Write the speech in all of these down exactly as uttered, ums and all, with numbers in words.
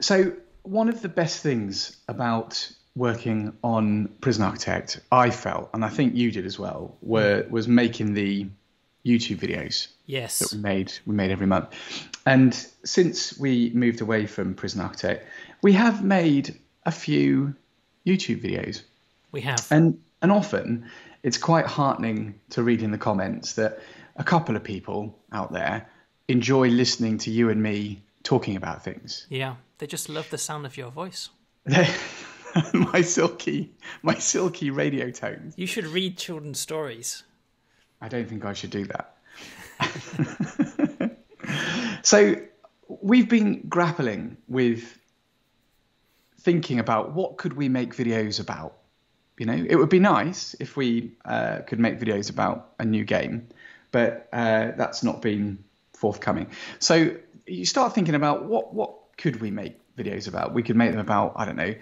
So one of the best things about working on Prison Architect, I felt, and I think you did as well, were was making the YouTube videos. Yes. That we made we made every month. And since we moved away from Prison Architect, we have made a few YouTube videos. We have. And and often it's quite heartening to read in the comments that a couple of people out there enjoy listening to you and me talking about things. Yeah. They just love the sound of your voice. my silky my silky radio tones. You should read children's stories. I don't think I should do that. So we've been grappling with thinking about what could we make videos about. You know, it would be nice if we uh, could make videos about a new game, but uh, that's not been forthcoming. So you start thinking about what what could we make videos about? We could make them about, I don't know,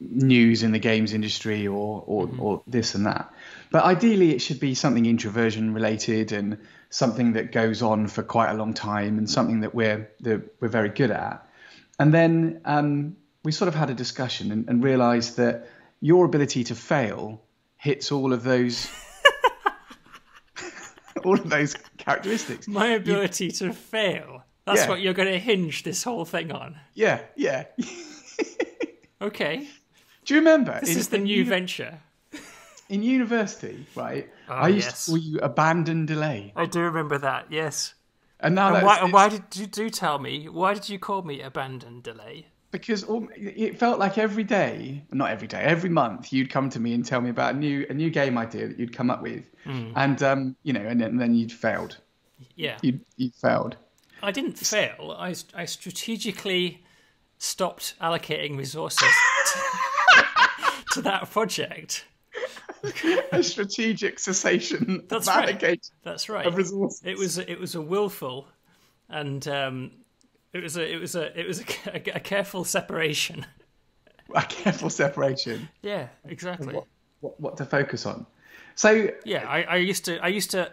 news in the games industry or or, mm-hmm. or this and that. But ideally, it should be something introversion related and something that goes on for quite a long time and something that we're that we're very good at. And then um, we sort of had a discussion and, and realised that your ability to fail hits all of those all of those characteristics. My ability you, to fail. That's yeah. what you're going to hinge this whole thing on. Yeah, yeah. Okay. Do you remember? This in, is the new in, venture. In university, right? Oh, I used yes. to call you Abandoned Delay. I do remember that, yes. And now and that's... Why, and why did you do tell me? Why did you call me Abandoned Delay? Because all, it felt like every day, not every day, every month, you'd come to me and tell me about a new a new game idea that you'd come up with. Mm. And, um, you know, and, and then you'd failed. Yeah. You'd, you'd failed. I didn't fail. I, I strategically... stopped allocating resources to, to that project. A strategic cessation that's of allocation right. That's right. Of resources. It was it was a willful, and um, it was a it was a it was a, a, a careful separation. A careful separation. Yeah, exactly. What, what what to focus on? So yeah, I, I used to I used to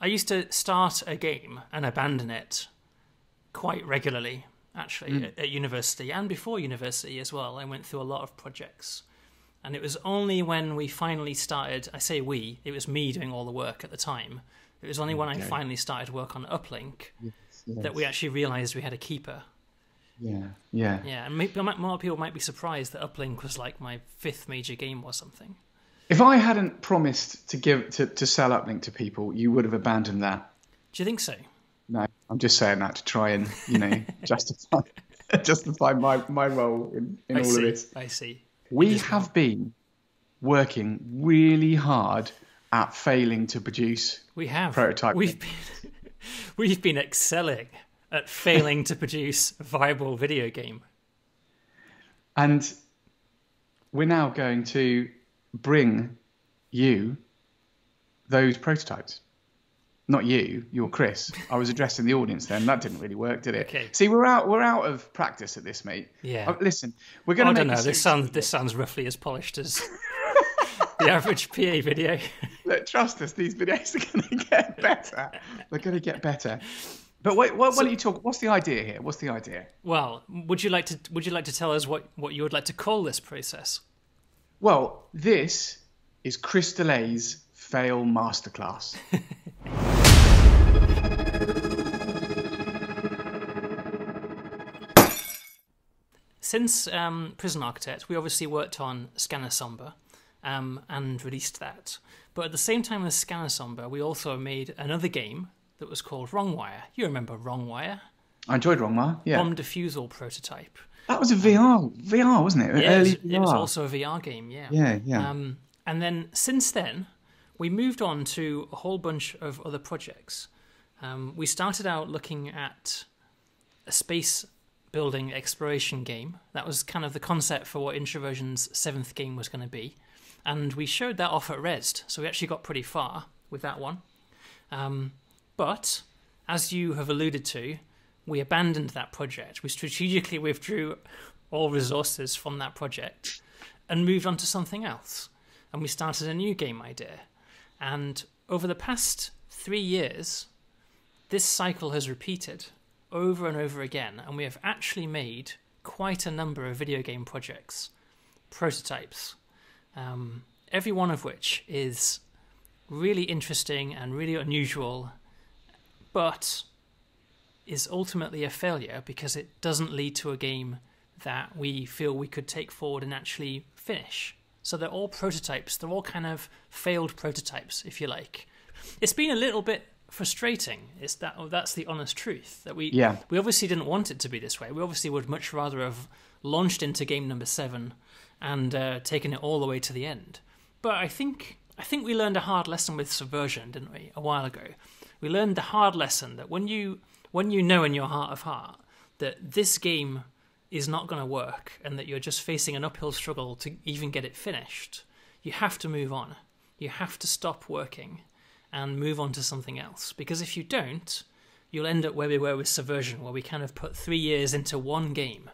I used to start a game and abandon it quite regularly. Actually, mm. at, at university and before university as well, I went through a lot of projects. And it was only when we finally started, I say we, it was me doing all the work at the time. It was only when okay. I finally started work on Uplink yes, yes. that we actually realized we had a keeper. Yeah, yeah. Yeah, and maybe, more people might be surprised that Uplink was like my fifth major game or something. If I hadn't promised to, give, to, to sell Uplink to people, you would have abandoned that. Do you think so? No, I'm just saying that to try and, you know, justify justify my, my role in, in all see, of this. I see. We have know. been working really hard at failing to produce we have. prototype. We've been, we've been excelling at failing to produce a viable video game. And we're now going to bring you those prototypes. Not you, you're Chris. I was addressing the audience then. That didn't really work, did it? Okay. See, we're out. We're out of practice at this, mate. Yeah. Uh, listen, we're going to. I make don't know. This sounds. This sounds roughly as polished as the average P A video. Look, trust us. These videos are going to get better. They're going to get better. But wait, what, so, what are you talking? What's the idea here? What's the idea? Well, would you like to? Would you like to tell us what what you would like to call this process? Well, this is Chris Delay's Fail Masterclass. Since um, Prison Architect, we obviously worked on Scanner Sombre um, and released that. But at the same time as Scanner Sombre, we also made another game that was called Wrongwire. You remember Wrongwire? I enjoyed Wrongwire, yeah. Bomb diffusal prototype. That was a V R, V R wasn't it? Yeah, Early it, was, V R. It was also a V R game, yeah. Yeah, yeah. Um, and then since then, we moved on to a whole bunch of other projects. Um, we started out looking at a space building exploration game. That was kind of the concept for what Introversion's seventh game was going to be, and we showed that off at Rezzed, so we actually got pretty far with that one. Um, but as you have alluded to, we abandoned that project. We strategically withdrew all resources from that project and moved on to something else, and we started a new game idea. And over the past three years, this cycle has repeated over and over again, and we have actually made quite a number of video game projects, prototypes, um, every one of which is really interesting and really unusual, but is ultimately a failure because it doesn't lead to a game that we feel we could take forward and actually finish. So they're all prototypes. They're all kind of failed prototypes, if you like. It's been a little bit frustrating. It's that oh, that's the honest truth, that we yeah. we obviously didn't want it to be this way. We obviously would much rather have launched into game number seven and uh, taken it all the way to the end. But I think I think we learned a hard lesson with Subversion, didn't we? A while ago, we learned the hard lesson that when you when you know in your heart of heart that this game is not going to work and that you're just facing an uphill struggle to even get it finished, you have to move on. You have to stop working and move on to something else. Because if you don't, you'll end up where we were with Subversion, where we kind of put three years into one game,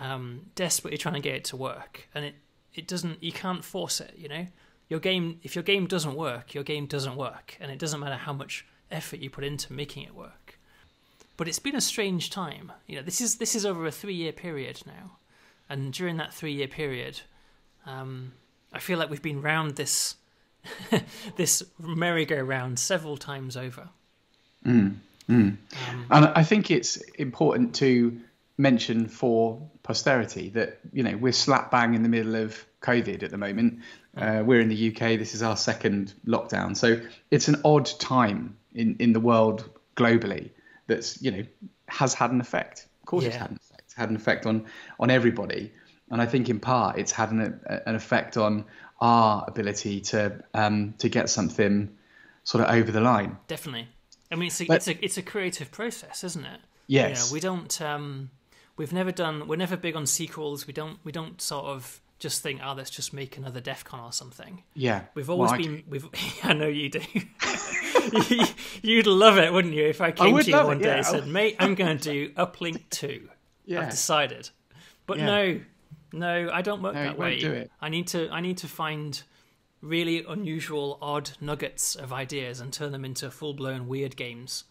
um, desperately trying to get it to work. And it, it doesn't, you can't force it, you know? Your game, if your game doesn't work, your game doesn't work. And it doesn't matter how much effort you put into making it work. But it's been a strange time. You know, this is this is over a three-year period now, and during that three-year period, um, I feel like we've been round this this merry-go-round several times over. Mm, mm. Um, and I think it's important to mention for posterity that, you know, we're slap bang in the middle of COVID at the moment. Uh, we're in the U K. This is our second lockdown, so it's an odd time in in the world globally. That's, you know, has had an effect. Of course, yeah. it's had an effect. It's had an effect on on everybody, and I think in part it's had an an effect on our ability to um to get something sort of over the line. Definitely. I mean, it's a, but, it's a it's a creative process, isn't it? Yes. You know, we don't um we've never done we're never big on sequels. We don't we don't sort of just think, oh, let's just make another Defcon or something. Yeah. We've always well, been. I we've. I know you do. You'd love it, wouldn't you, if I came I to you one it, yeah. day and said, mate, I'm going to do Uplink two. Yeah. I've decided. But yeah. no, no, I don't work no, that way. Do it. I need to I need to find really unusual, odd nuggets of ideas and turn them into full-blown weird games,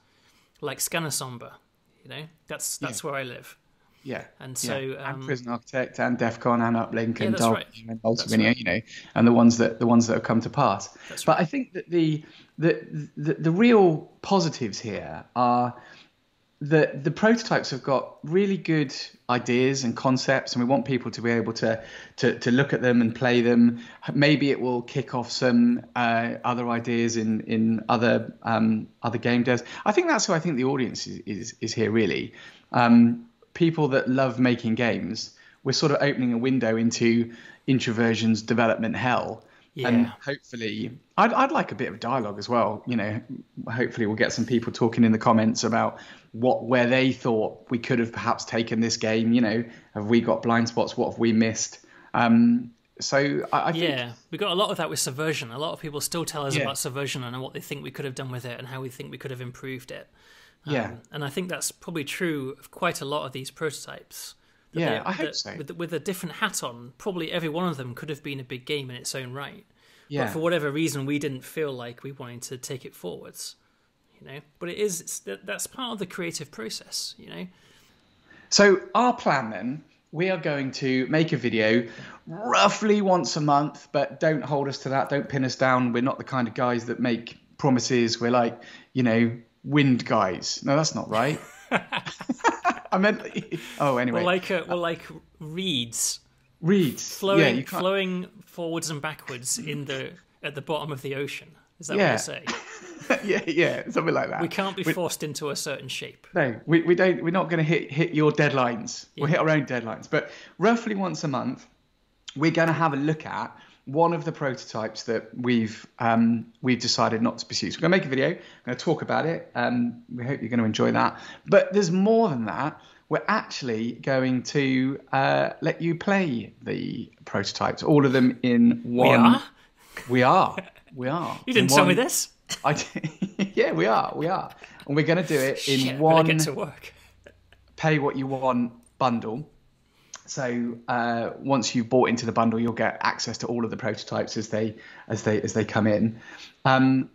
like Scanner Sombre. You know, that's that's yeah. where I live. Yeah. And so yeah. Um, and Prison Architect and Defcon and Uplink yeah, and Darwinia right. and Multiwinia, right. you know, and the ones that the ones that have come to pass. That's but right. I think that the the, the the real positives here are that the prototypes have got really good ideas and concepts, and we want people to be able to to, to look at them and play them. Maybe it will kick off some uh, other ideas in in other um, other game devs. I think that's who I think the audience is is, is here really. Um, people that love making games, we're sort of opening a window into Introversion's development hell. Yeah. And hopefully, I'd, I'd like a bit of dialogue as well. You know, hopefully we'll get some people talking in the comments about what, where they thought we could have perhaps taken this game. You know, have we got blind spots? What have we missed? Um, so I, I think... Yeah, we got a lot of that with Subversion. A lot of people still tell us yeah. about Subversion and what they think we could have done with it and how we think we could have improved it. Yeah, um, and I think that's probably true of quite a lot of these prototypes. That yeah, they, I hope that, so. With, with a different hat on, probably every one of them could have been a big game in its own right. Yeah. But for whatever reason, we didn't feel like we wanted to take it forwards. You know, but it is it's, that's part of the creative process. You know. So our plan then, we are going to make a video roughly once a month, but don't hold us to that. Don't pin us down. We're not the kind of guys that make promises. We're like, you know. Wind guys. No, that's not right. I meant. Oh, anyway. Well, like, uh, well, like reeds. Reeds. Flowing, yeah, you can't... flowing forwards and backwards in the at the bottom of the ocean. Is that yeah. what you're saying? yeah, yeah, something like that. We can't be we... forced into a certain shape. No, we we don't. We're not going to hit hit your deadlines. Yeah. We'll hit our own deadlines. But roughly once a month, we're going to have a look at one of the prototypes that we've um, we've decided not to pursue. So we're going to make a video, we're going to talk about it. Um, we hope you're going to enjoy that. But there's more than that. We're actually going to uh, let you play the prototypes, all of them in one. We are? We are. We are. You didn't in tell one... me this? I did... yeah, we are. We are. And we're going to do it in Shit, one get to work. Pay what you want bundle. So uh, once you've bought into the bundle, you'll get access to all of the prototypes as they as they as they come in. Um,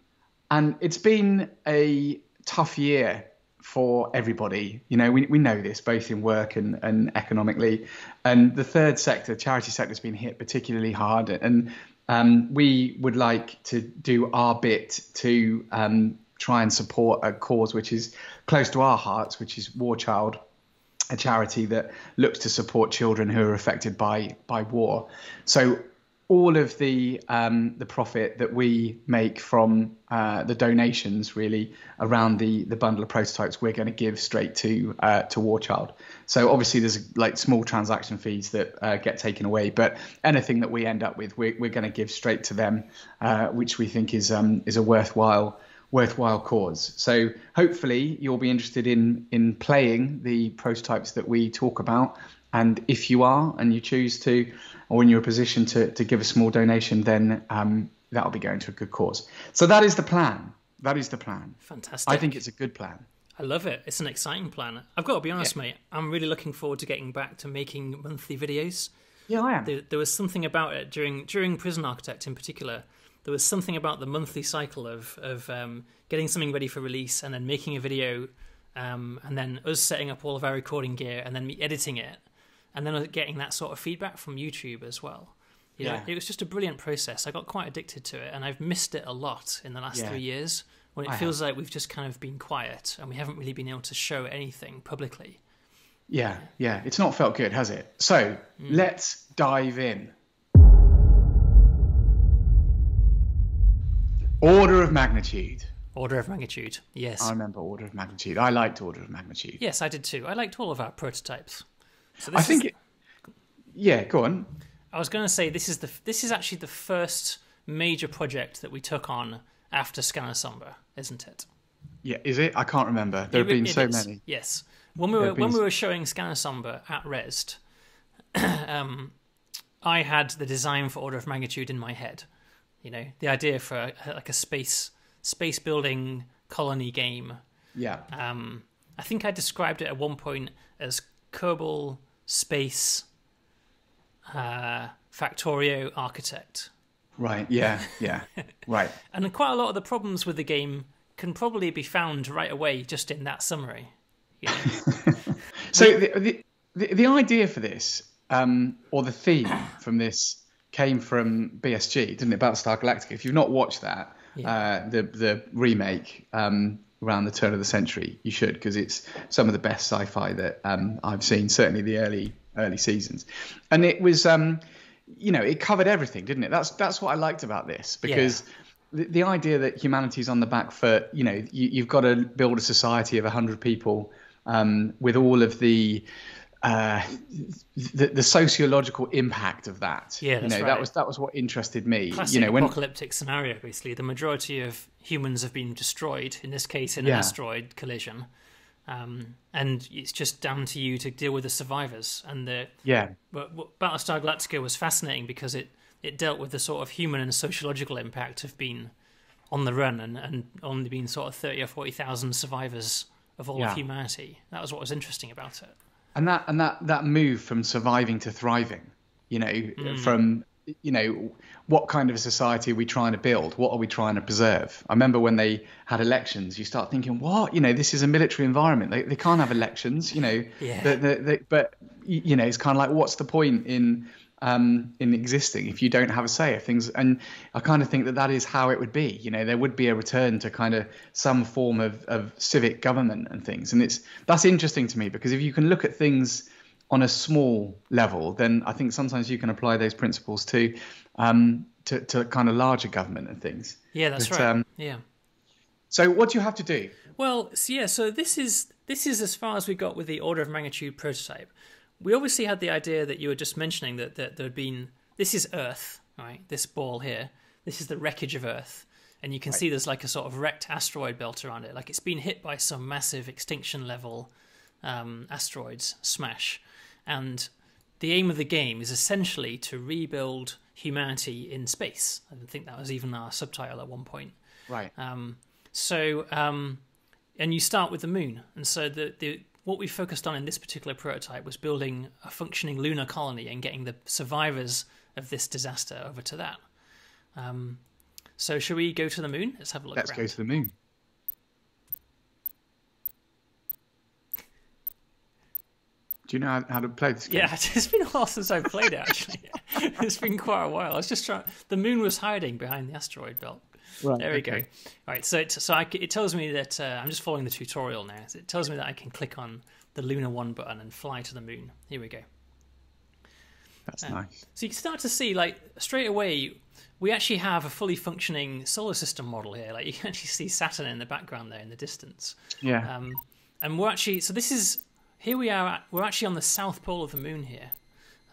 and it's been a tough year for everybody. You know, we, we know this both in work and, and economically. And the third sector, charity sector, has been hit particularly hard. And um, we would like to do our bit to um, try and support a cause which is close to our hearts, which is War Child, a charity that looks to support children who are affected by by war. So all of the um, the profit that we make from uh, the donations really around the the bundle of prototypes, we're going to give straight to uh, to War Child. So obviously there's like small transaction fees that uh, get taken away, but anything that we end up with, we're, we're going to give straight to them, uh, which we think is um, is a worthwhile worthwhile cause. So hopefully you'll be interested in in playing the prototypes that we talk about. And if you are, and you choose to, or in your position to, to give a small donation, then um, that'll be going to a good cause. So that is the plan. That is the plan. Fantastic. I think it's a good plan. I love it. It's an exciting plan. I've got to be honest, yeah. mate. I'm really looking forward to getting back to making monthly videos. Yeah, I am. There, there was something about it during during Prison Architect in particular. There was something about the monthly cycle of, of um, getting something ready for release and then making a video um, and then us setting up all of our recording gear and then me editing it. And then getting that sort of feedback from YouTube as well. You yeah. know, it was just a brilliant process. I got quite addicted to it, and I've missed it a lot in the last yeah. three years when it I feels have. like we've just kind of been quiet and we haven't really been able to show anything publicly. Yeah, yeah. It's not felt good, has it? So mm. let's dive in. Order of Magnitude. Order of Magnitude, yes. I remember Order of Magnitude. I liked Order of Magnitude. Yes, I did too. I liked all of our prototypes. So this I think, is, it, yeah, go on. I was going to say this is the this is actually the first major project that we took on after Scanner Sombre, isn't it? Yeah, is it? I can't remember. There it, have been so is. many. Yes, when we there were when been... we were showing Scanner Sombre at Rezzed, um, I had the design for Order of Magnitude in my head. You know, the idea for a, like a space space building colony game. Yeah. Um, I think I described it at one point as Kerbal Space uh, Factorio Architect. Right, yeah, yeah, right. And quite a lot of the problems with the game can probably be found right away just in that summary. Yeah. So the, the, the idea for this, um, or the theme from this, came from B S G, didn't it? Battlestar Galactica. If you've not watched that, yeah. uh, the, the remake... Um, around the turn of the century, you should, because it's some of the best sci-fi that um, I've seen, certainly the early early seasons. And it was, um, you know, it covered everything, didn't it? That's that's what I liked about this, because yeah. the, the idea that humanity's on the back foot, you know, you, you've got to build a society of one hundred people um, with all of the, uh, the the sociological impact of that. Yeah, that's you know, right. That was, that was what interested me. Classic you know, when, apocalyptic scenario, basically. The majority of humans have been destroyed, in this case in an yeah. asteroid collision, um, and it's just down to you to deal with the survivors. And the yeah. But, but Battlestar Galactica was fascinating because it, it dealt with the sort of human and sociological impact of being on the run and, and only being sort of thirty or forty thousand survivors of all yeah. of humanity. That was what was interesting about it. And that and that that move from surviving to thriving, you know, mm. from, you know, what kind of society are we trying to build? What are we trying to preserve? I remember when they had elections, you start thinking, what? You know, this is a military environment. They, they can't have elections, you know. Yeah. The, the, the, but, you know, it's kind of like, what's the point in um, in existing if you don't have a say of things? And I kind of think that that is how it would be. You know, there would be a return to kind of some form of, of civic government and things. And it's that's interesting to me, because if you can look at things on a small level, then I think sometimes you can apply those principles to, um, to, to kind of larger government and things. Yeah, that's but, right. Um, yeah. So what do you have to do? Well, so yeah. So this is this is as far as we got with the Order of Magnitude prototype. We obviously had the idea that you were just mentioning that that there had been. This is Earth, right? This ball here. This is the wreckage of Earth, and you can right. see there's like a sort of wrecked asteroid belt around it, like it's been hit by some massive extinction level um, asteroids smash. And the aim of the game is essentially to rebuild humanity in space. I think that was even our subtitle at one point. Right. Um, so, um, and you start with the moon. And so the, the what we focused on in this particular prototype was building a functioning lunar colony and getting the survivors of this disaster over to that. Um, so should we go to the moon? Let's have a look around. Let's go to the moon. Do you know how, how to play this game? Yeah, it's been a while since I've played it, actually. It's been quite a while. I was just trying... The moon was hiding behind the asteroid belt. Right, there we okay. go. All right, so, it, so I, it tells me that... Uh, I'm just following the tutorial now. So it tells me that I can click on the Lunar one button and fly to the moon. Here we go. That's um, nice. So you can start to see, like, straight away, we actually have a fully functioning solar system model here. Like, you can actually see Saturn in the background there in the distance. Yeah. Um, and we're actually... So this is... Here we are. At, we're actually on the south pole of the moon here.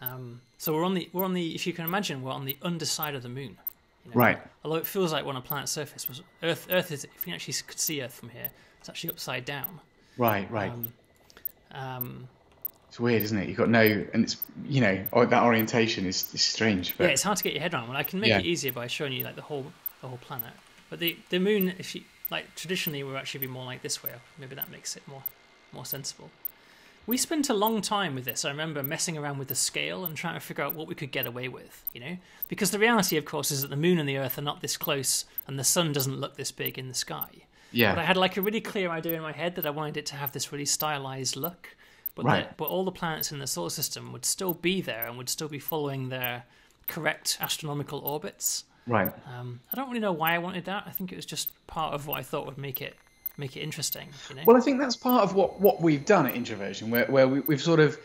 Um, so we're on the we're on the if you can imagine, we're on the underside of the moon. You know? Right. Although it feels like we're on a planet's surface. Earth Earth is, if you actually could see Earth from here, it's actually upside down. Right. Right. Um, um, it's weird, isn't it? You've got no, and it's you know that orientation is, is strange. But... Yeah, it's hard to get your head around. Well, I can make yeah. it easier by showing you like the whole the whole planet. But the the moon, if you like, traditionally would actually be more like this way. Maybe that makes it more more sensible. We spent a long time with this. I remember messing around with the scale and trying to figure out what we could get away with, you know? Because the reality, of course, is that the moon and the Earth are not this close and the sun doesn't look this big in the sky. Yeah. But I had like a really clear idea in my head that I wanted it to have this really stylized look. But, right. the, but all the planets in the solar system would still be there and would still be following their correct astronomical orbits. Right. Um, I don't really know why I wanted that. I think it was just part of what I thought would make it make it interesting. You know? Well, I think that's part of what, what we've done at Introversion, where, where we, we've sort of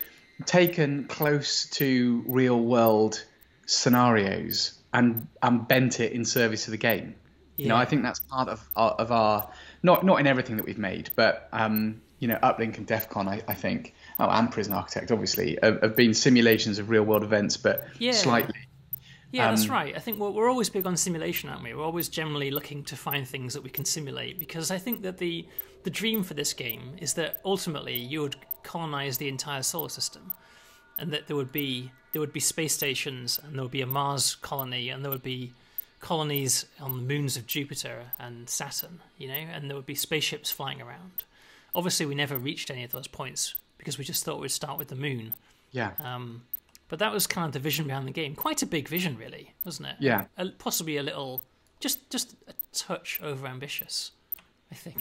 taken close to real world scenarios and, and bent it in service of the game. Yeah. You know, I think that's part of our, of our not, not in everything that we've made, but, um, you know, Uplink and Defcon, I, I think, oh, and Prison Architect, obviously, have, have been simulations of real world events, but yeah. slightly. Yeah, that's right. I think we're, we're always big on simulation, aren't we? We're always generally looking to find things that we can simulate, because I think that the the dream for this game is that ultimately you would colonize the entire solar system, and that there would be there would be space stations, and there would be a Mars colony, and there would be colonies on the moons of Jupiter and Saturn, you know, and there would be spaceships flying around. Obviously, we never reached any of those points because we just thought we'd start with the moon. Yeah. Um, But that was kind of the vision behind the game. Quite a big vision, really, wasn't it? Yeah. A, possibly a little, just just a touch over-ambitious, I think.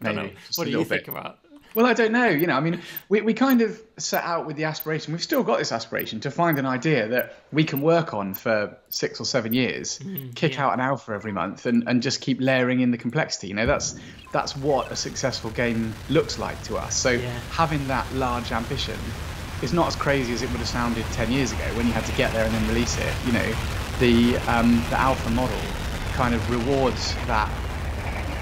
Maybe. I don't know. What do you bit. think about? Well, I don't know. You know, I mean, we, we kind of set out with the aspiration. We've still got this aspiration to find an idea that we can work on for six or seven years, mm, kick yeah. out an alpha every month, and, and just keep layering in the complexity. You know, that's, that's what a successful game looks like to us. So yeah. having that large ambition... It's not as crazy as it would have sounded ten years ago when you had to get there and then release it. You know, the um, the alpha model kind of rewards that,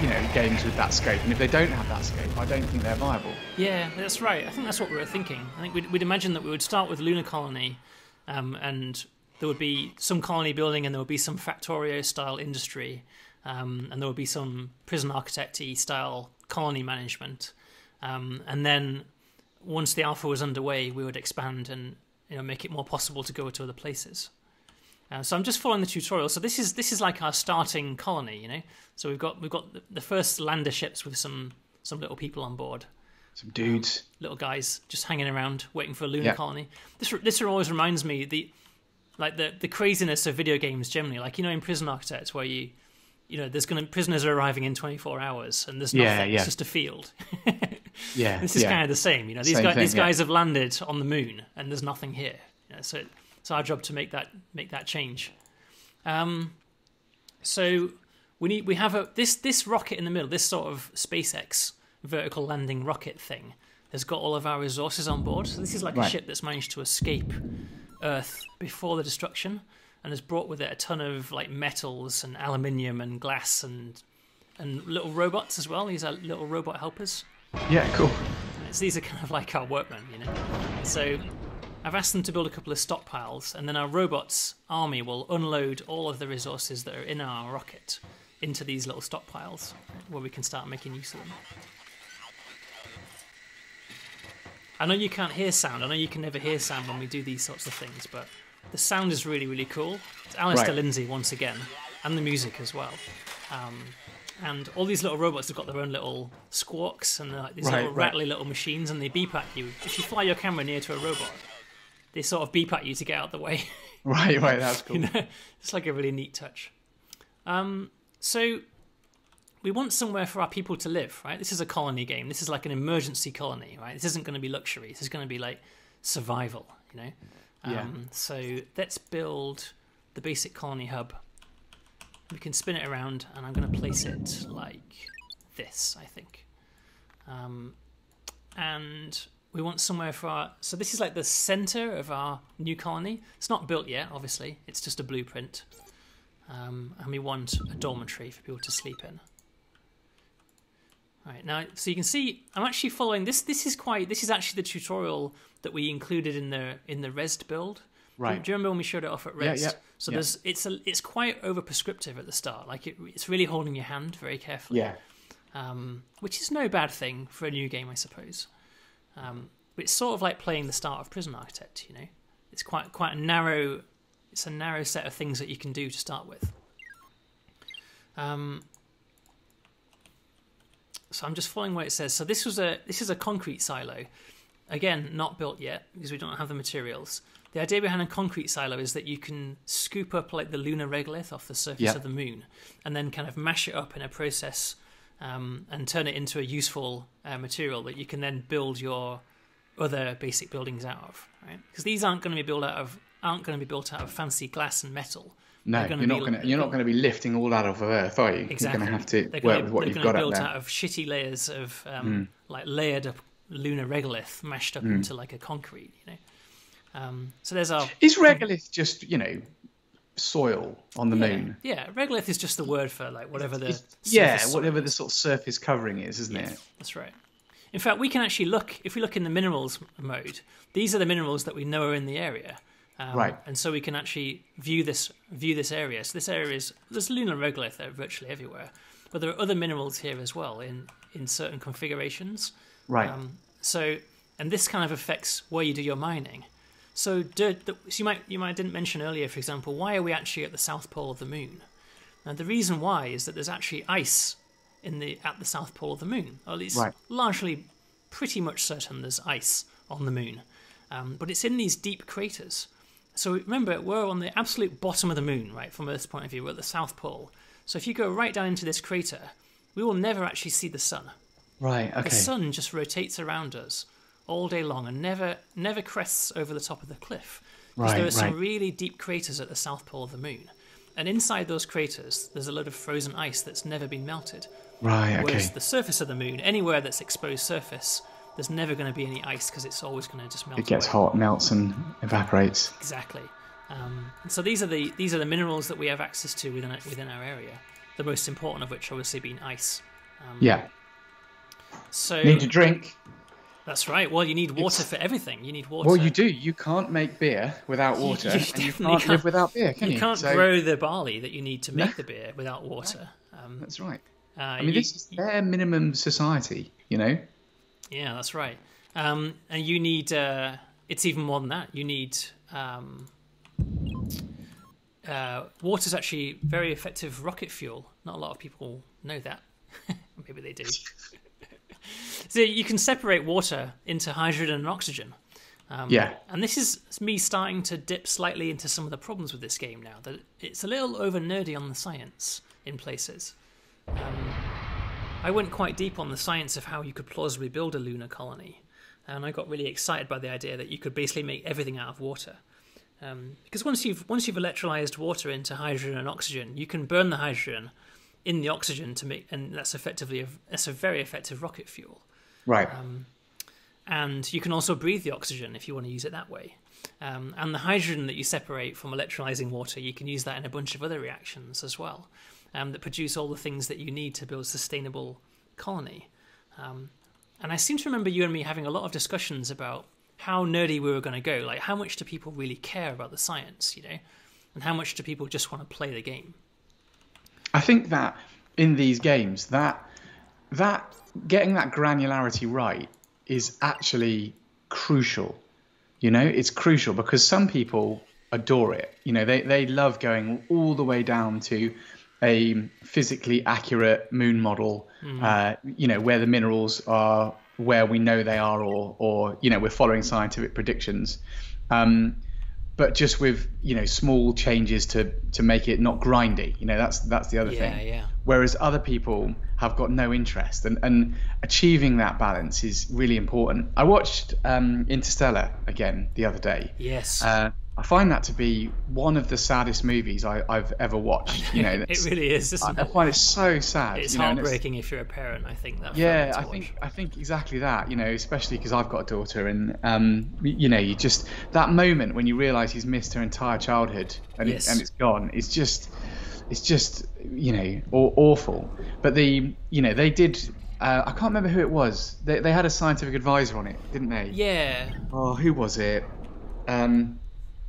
you know, games with that scope. And if they don't have that scope, I don't think they're viable. Yeah, that's right. I think that's what we were thinking. I think we'd, we'd imagine that we would start with Lunar Colony, um, and there would be some colony building, and there would be some Factorio-style industry, um, and there would be some Prison Architect-y style colony management, um, and then... Once the alpha was underway, we would expand and you know make it more possible to go to other places. Uh, so I'm just following the tutorial. So this is this is like our starting colony, you know. So we've got we've got the first lander ships with some some little people on board, some dudes, um, little guys just hanging around waiting for a lunar yeah. colony. This this always reminds me the like the the craziness of video games generally. Like you know in Prison Architect where you you know there's gonna prisoners are arriving in twenty-four hours and there's nothing. Yeah, yeah. It's just a field. Yeah, this is yeah. kind of the same, you know. These same guys, thing, these guys yeah. have landed on the moon, and there's nothing here. You know, so it's our job to make that make that change. Um, so we need we have a this this rocket in the middle, this sort of SpaceX vertical landing rocket thing, has got all of our resources on board. So this is like right. a ship that's managed to escape Earth before the destruction, and has brought with it a ton of like metals and aluminium and glass and and little robots as well. These are little robot helpers. Yeah, cool. So these are kind of like our workmen, you know. So I've asked them to build a couple of stockpiles, and then our robots army will unload all of the resources that are in our rocket into these little stockpiles, where we can start making use of them. I know you can't hear sound. I know you can never hear sound when we do these sorts of things, but the sound is really, really cool. It's Alistair right. Lindsay once again, and the music as well. Um, And all these little robots have got their own little squawks and like these right, little rattly right. little machines, and they beep at you. If you fly your camera near to a robot, they sort of beep at you to get out of the way. Right, right, that's cool. You know? It's like a really neat touch. Um, so we want somewhere for our people to live, right? This is a colony game. This is like an emergency colony, right? This isn't going to be luxury. This is going to be like survival, you know? Yeah. Um, so let's build the basic colony hub. We can spin it around, and I'm going to place it like this, I think. Um, and we want somewhere for our... So this is like the center of our new colony. It's not built yet, obviously. It's just a blueprint. Um, and we want a dormitory for people to sleep in. All right, now, so you can see I'm actually following this. This is quite. This is actually the tutorial that we included in the in the Rezzed build. Right. Do you remember when we showed it off at Rezzed? Yeah, yeah, so yeah. there's it's a it's quite over prescriptive at the start. Like it, it's really holding your hand very carefully. Yeah. Um, which is no bad thing for a new game, I suppose. Um, but it's sort of like playing the start of Prison Architect. You know, it's quite quite a narrow. It's a narrow set of things that you can do to start with. Um. So I'm just following what it says. So this was a this is a concrete silo, again not built yet because we don't have the materials. The idea behind a concrete silo is that you can scoop up like the lunar regolith off the surface yeah. of the moon, and then kind of mash it up in a process um, and turn it into a useful uh, material that you can then build your other basic buildings out of. Right? Because these aren't going to be built out of aren't going to be built out of fancy glass and metal. No, you're not going to. You're not going to be lifting all out of Earth, are you? Exactly. You're going to have to work with what you've got up there. They're going to be built out of shitty layers of um, mm. like layered up lunar regolith mashed up mm. into like a concrete. You know. Um, so there's our. Is regolith just you know soil on the yeah. moon? Yeah, regolith is just the word for like whatever the. Yeah, whatever the sort of surface covering is, isn't yes, it? That's right. In fact, we can actually look if we look in the minerals mode. These are the minerals that we know are in the area. Um, right, and so we can actually view this view this area. So this area is there's lunar regolith there virtually everywhere, but there are other minerals here as well in in certain configurations. Right. Um, so and this kind of affects where you do your mining. So, do, so you might you might didn't mention earlier, for example, why are we actually at the south pole of the moon? Now the reason why is that there's actually ice in the at the south pole of the moon, or at least right. largely pretty much certain there's ice on the moon, um, but it's in these deep craters. So remember, we're on the absolute bottom of the moon, right? From Earth's point of view, we're at the South Pole. So if you go right down into this crater, we will never actually see the sun. Right, okay. The sun just rotates around us all day long and never never crests over the top of the cliff. Because right, there are right. some really deep craters at the South Pole of the moon. And inside those craters, there's a load of frozen ice that's never been melted. Right, okay. Whereas the surface of the moon, anywhere that's exposed surface, there's never going to be any ice because it's always going to just melt. It gets away. hot, melts, and evaporates. Exactly. Um, and so these are the these are the minerals that we have access to within within our area. The most important of which, obviously, being ice. Um, yeah. So need a drink. That's right. Well, you need water it's, for everything. You need water. Well, you do. You can't make beer without water. You, you, and you can't, can't live without beer. Can you, you can't so, grow the barley that you need to make no, the beer without water. Um, that's right. Uh, I mean, you, this is bare minimum society. You know. Yeah, that's right. Um, and you need, uh, it's even more than that. You need, um, uh, water's actually very effective rocket fuel. Not a lot of people know that. Maybe they do. So you can separate water into hydrogen and oxygen. Um, yeah. And this is me starting to dip slightly into some of the problems with this game now. That it's a little over nerdy on the science in places. Um, I went quite deep on the science of how you could plausibly build a lunar colony, and I got really excited by the idea that you could basically make everything out of water. Um, because once you've once you've electrolyzed water into hydrogen and oxygen, you can burn the hydrogen in the oxygen to make, and that's effectively a, that's a very effective rocket fuel. Right. Um, and you can also breathe the oxygen if you want to use it that way. Um, and the hydrogen that you separate from electrolyzing water, you can use that in a bunch of other reactions as well. Um, that produce all the things that you need to build a sustainable colony. Um, and I seem to remember you and me having a lot of discussions about how nerdy we were going to go. Like, how much do people really care about the science, you know? And how much do people just want to play the game? I think that in these games, that that getting that granularity right is actually crucial. You know, it's crucial because some people adore it. You know, they, they love going all the way down to a physically accurate moon model, mm. uh, you know, where the minerals are, where we know they are, or, or you know, we're following scientific predictions. Um, but just with, you know, small changes to, to make it not grindy, you know, that's, that's the other yeah, thing. Yeah. Whereas other people have got no interest, and and achieving that balance is really important. I watched um, Interstellar again the other day. Yes. Uh, I find that to be one of the saddest movies I, I've ever watched. You know, it really is. Isn't I, it? I find it so sad. It's you know, heartbreaking it's, if you're a parent. I think that. Yeah, I watch. think I think exactly that. You know, especially because I've got a daughter, and um, you know, you just that moment when you realise he's missed her entire childhood and yes. it, and it's gone. It's just, it's just you know, awful. But the you know they did. Uh, I can't remember who it was. They they had a scientific advisor on it, didn't they? Yeah. Oh, who was it? Um.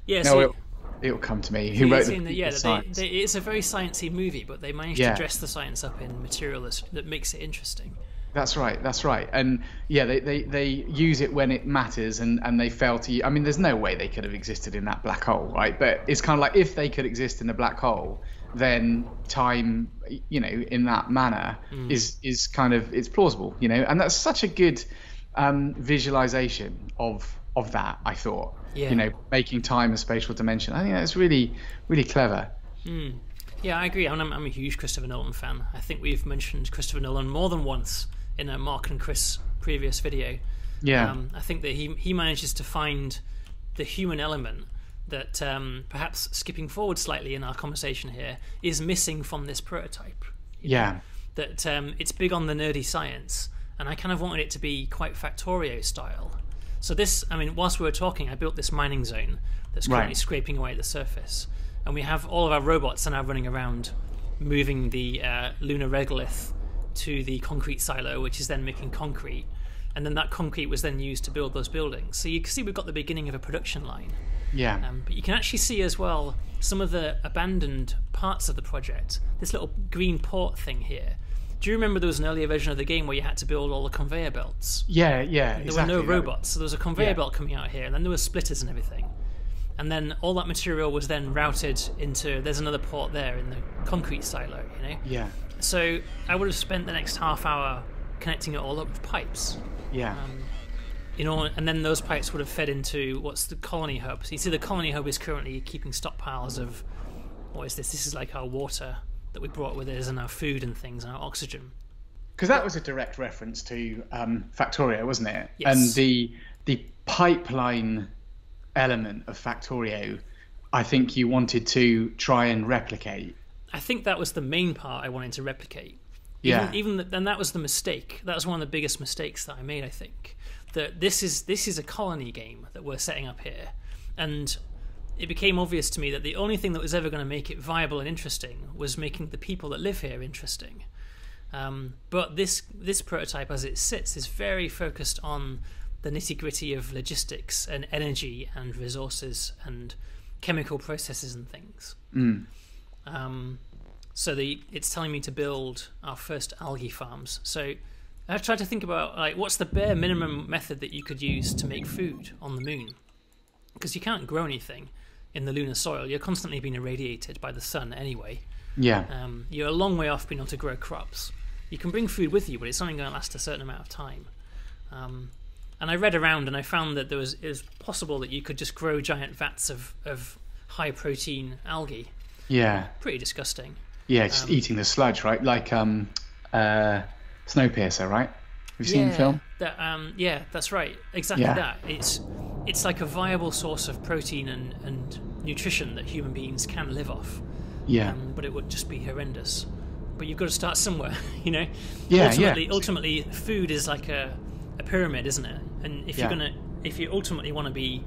Yeah, no, so it'll, it'll come to me. Who wrote the, the, yeah, the science? They, they, it's a very sciencey movie, but they managed yeah. to dress the science up in material that, that makes it interesting. That's right, that's right. And yeah, they, they, they use it when it matters, and, and they fail to... I mean, there's no way they could have existed in that black hole, right? But it's kind of like, if they could exist in the black hole, then time, you know, in that manner mm. is, is kind of... It's plausible, you know? And that's such a good um, visualization of... of that, I thought, yeah. you know, making time a spatial dimension. I think that's really, really clever. Mm. Yeah, I agree. I'm, I'm a huge Christopher Nolan fan. I think we've mentioned Christopher Nolan more than once in a Mark and Chris previous video. Yeah. Um, I think that he, he manages to find the human element that um, perhaps, skipping forward slightly in our conversation here, is missing from this prototype. Yeah. Know? That um, it's big on the nerdy science, and I kind of wanted it to be quite Factorio style. So this, I mean, whilst we were talking, I built this mining zone that's currently right. scraping away at the surface. And we have all of our robots are now running around moving the uh, lunar regolith to the concrete silo, which is then making concrete. And then that concrete was then used to build those buildings. So you can see we've got the beginning of a production line. Yeah. Um, but you can actually see as well some of the abandoned parts of the project. This little green port thing here. Do you remember there was an earlier version of the game where you had to build all the conveyor belts? Yeah, yeah, There exactly. were no robots, so there was a conveyor yeah. belt coming out here, and then there were splitters and everything. And then all that material was then routed into... There's another port there in the concrete silo, you know? Yeah. So I would have spent the next half hour connecting it all up with pipes. Yeah. Um, you know, and then those pipes would have fed into what's the colony hub. So you see the colony hub is currently keeping stockpiles of... What is this? This is like our water... that we brought with us, and our food and things, and our oxygen. Because that was a direct reference to um, Factorio, wasn't it? Yes. And the the pipeline element of Factorio, I think you wanted to try and replicate. I think that was the main part I wanted to replicate. Yeah. Even, even the, and that was the mistake. That was one of the biggest mistakes that I made. I think that this is this is a colony game that we're setting up here, and. It became obvious to me that the only thing that was ever going to make it viable and interesting was making the people that live here interesting. Um, but this this prototype, as it sits, is very focused on the nitty-gritty of logistics and energy and resources and chemical processes and things. Mm. Um, so the, it's telling me to build our first algae farms. So I've tried to think about like what's the bare minimum method that you could use to make food on the moon, because you can't grow anything in the lunar soil. You're constantly being irradiated by the sun anyway. Yeah. Um, you're a long way off being able to grow crops. You can bring food with you, but it's only going to last a certain amount of time. Um, and I read around and I found that there was, it was possible that you could just grow giant vats of, of high-protein algae. Yeah. Pretty disgusting. Yeah, just um, eating the sludge, right? Like um, uh, Snowpiercer, right? Have you yeah, seen the film? That, um, yeah, that's right. Exactly yeah. that. It's... It's like a viable source of protein and, and nutrition that human beings can live off. Yeah. Um, but it would just be horrendous. But you've got to start somewhere, you know? Yeah, ultimately, yeah. Ultimately, food is like a, a pyramid, isn't it? And if yeah. you're going to... If you ultimately want to be...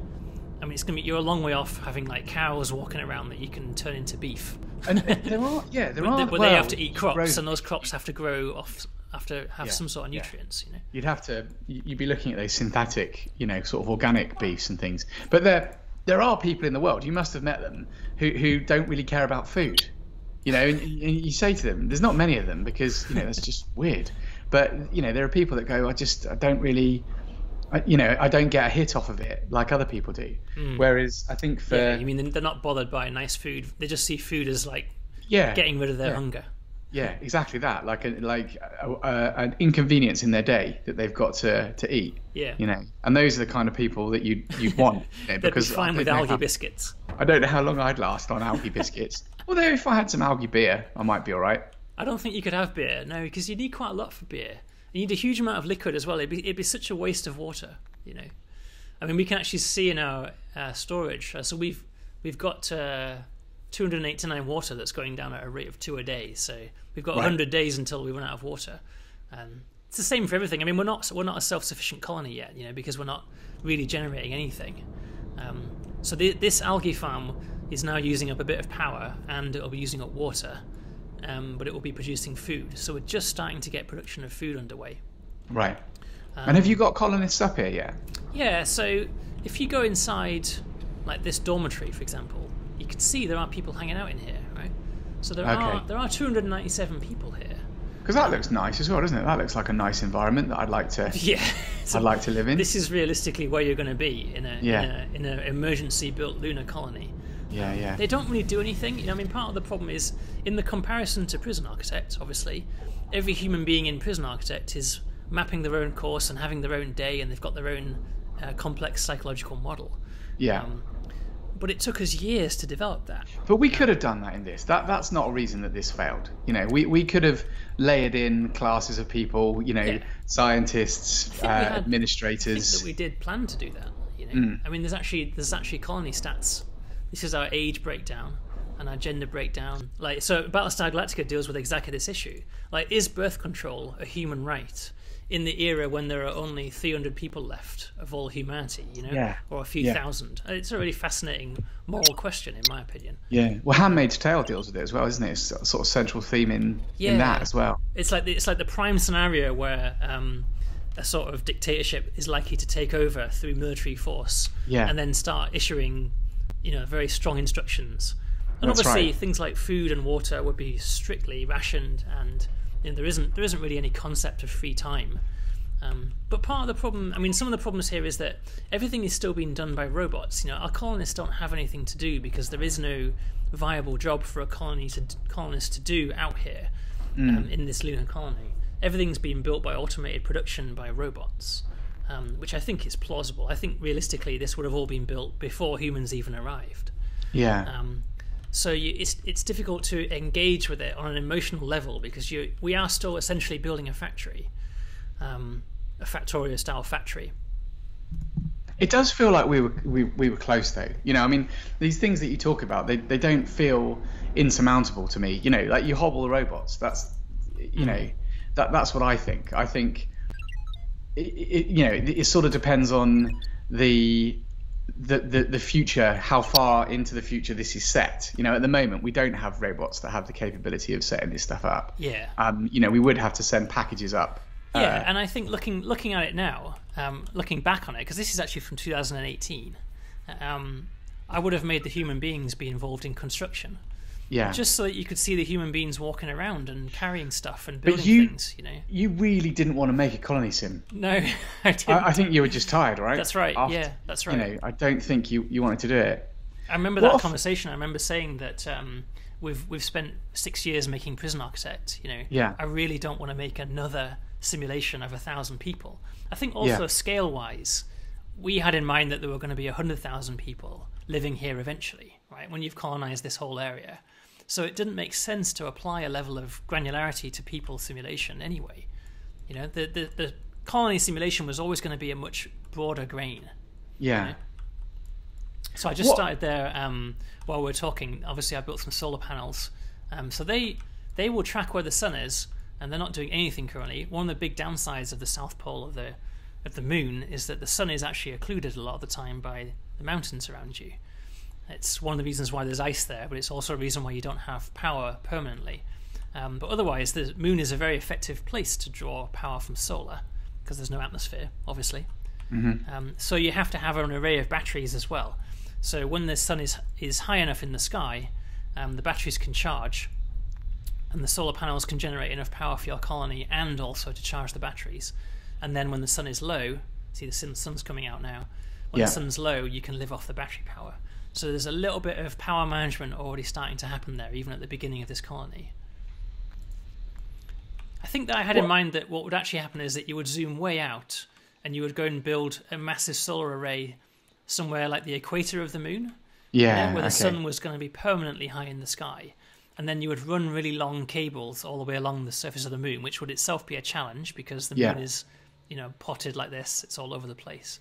I mean, it's going to be... You're a long way off having, like, cows walking around that you can turn into beef. And there are... Yeah, there are... Where well, they have to eat crops, road. and those crops have to grow off... have to have yeah, some sort of nutrients, yeah. you know. You'd have to, you'd be looking at those synthetic, you know, sort of organic beefs and things. But there, there are people in the world, you must have met them, who, who don't really care about food, you know, and, and you say to them, there's not many of them because, you know, that's just weird. But, you know, there are people that go, I just, I don't really, I, you know, I don't get a hit off of it like other people do. Mm. Whereas I think for... Yeah, you mean they're not bothered by nice food. They just see food as like yeah, getting rid of their yeah. hunger. Yeah, exactly that. Like, a, like a, a, an inconvenience in their day that they've got to to eat. Yeah, you know, and those are the kind of people that you you want. You know, because be fine with algae how, biscuits. I don't know how long I'd last on algae biscuits. Although if I had some algae beer, I might be all right. I don't think you could have beer, no, because you need quite a lot for beer. You need a huge amount of liquid as well. It'd be, it'd be such a waste of water, you know. I mean, we can actually see in our uh, storage. Uh, so we've we've got uh, two hundred eighty-nine water that's going down at a rate of two a day. So we've got right. one hundred days until we run out of water. Um, it's the same for everything. I mean, we're not we're not a self-sufficient colony yet, you know, because we're not really generating anything. Um, so the, this algae farm is now using up a bit of power, and it'll be using up water. Um, but it will be producing food, so we're just starting to get production of food underway. Right. Um, and have you got colonists up here yet? Yeah, so if you go inside, like this dormitory, for example, you can see there are people hanging out in here, right? So there okay. are there are two hundred ninety-seven people here. Because that looks nice as well, doesn't it? That looks like a nice environment that I'd like to. Yeah. so I'd like to live in. This is realistically where you're going to be in a yeah. in an emergency-built lunar colony. Yeah, yeah. They don't really do anything. You know, I mean, part of the problem is in the comparison to Prison Architect. Obviously, every human being in Prison Architect is mapping their own course and having their own day, and they've got their own uh, complex psychological model. Yeah. Um, but it took us years to develop that. But we could have done that in this. That that's not a reason that this failed. You know, we we could have layered in classes of people. You know, yeah. scientists, I think uh, we had, administrators. I think that we did plan to do that. You know, mm. I mean, there's actually there's actually colony stats. This is our age breakdown and our gender breakdown. Like, so Battlestar Galactica deals with exactly this issue. Like, is birth control a human right in the era when there are only three hundred people left of all humanity, you know, yeah. or a few yeah. thousand? It's a really fascinating moral question, in my opinion. Yeah. Well, Handmaid's Tale deals with it as well, isn't it? It's a sort of central theme in, yeah. in that as well. It's like the, it's like the prime scenario where um, a sort of dictatorship is likely to take over through military force yeah. and then start issuing... you know, very strong instructions. And That's obviously right. things like food and water would be strictly rationed, and you know, there isn't there isn't really any concept of free time. Um, but part of the problem, I mean, some of the problems here is that everything is still being done by robots. You know, our colonists don't have anything to do because there is no viable job for a colony to, colonist to do out here mm. um, in this lunar colony. Everything's being built by automated production by robots. Um, which I think is plausible. I think realistically, this would have all been built before humans even arrived. Yeah. Um, so you, it's it's difficult to engage with it on an emotional level because you we are still essentially building a factory, um, a Factorio style factory. It does feel like we were we we were close though. You know, I mean, these things that you talk about, they they don't feel insurmountable to me. You know, like you hobble the robots. That's you mm. know, that that's what I think. I think. It, it, you know, it, it sort of depends on the, the the the future, how far into the future this is set. You know, at the moment we don't have robots that have the capability of setting this stuff up. Yeah. Um. You know, we would have to send packages up. Yeah, uh, and I think looking looking at it now, um, looking back on it, because this is actually from two thousand eighteen, um, I would have made the human beings be involved in construction. Yeah. Just so that you could see the human beings walking around and carrying stuff and building but you, things, you know. You really didn't want to make a colony sim. No, I didn't. I, I think you were just tired, right? That's right. After, yeah, that's right. You know, I don't think you, you wanted to do it. I remember what that conversation. I remember saying that um, we've we've spent six years making Prison Architect. You know, yeah. I really don't want to make another simulation of a thousand people. I think also yeah. scale-wise, we had in mind that there were going to be a hundred thousand people living here eventually, right? When you've colonized this whole area. So it didn't make sense to apply a level of granularity to people simulation anyway. You know, the the, the colony simulation was always going to be a much broader grain. Yeah. You know? So I just what? started there um, while we were talking. Obviously, I built some solar panels. Um, so they they will track where the sun is, and they're not doing anything currently. One of the big downsides of the South Pole of the of the moon is that the sun is actually occluded a lot of the time by the mountains around you. It's one of the reasons why there's ice there, but it's also a reason why you don't have power permanently. Um, but otherwise, the moon is a very effective place to draw power from solar because there's no atmosphere, obviously. Mm-hmm. um, so you have to have an array of batteries as well. So when the sun is, is high enough in the sky, um, the batteries can charge and the solar panels can generate enough power for your colony and also to charge the batteries. And then when the sun is low, see the sun's coming out now, when yeah. the sun's low, you can live off the battery power. So there's a little bit of power management already starting to happen there, even at the beginning of this colony. I think that I had what? in mind that what would actually happen is that you would zoom way out and you would go and build a massive solar array somewhere like the equator of the moon, yeah, where the okay. sun was going to be permanently high in the sky. and then you would run really long cables all the way along the surface of the moon, which would itself be a challenge because the yeah. moon is, you know, potted like this. It's all over the place.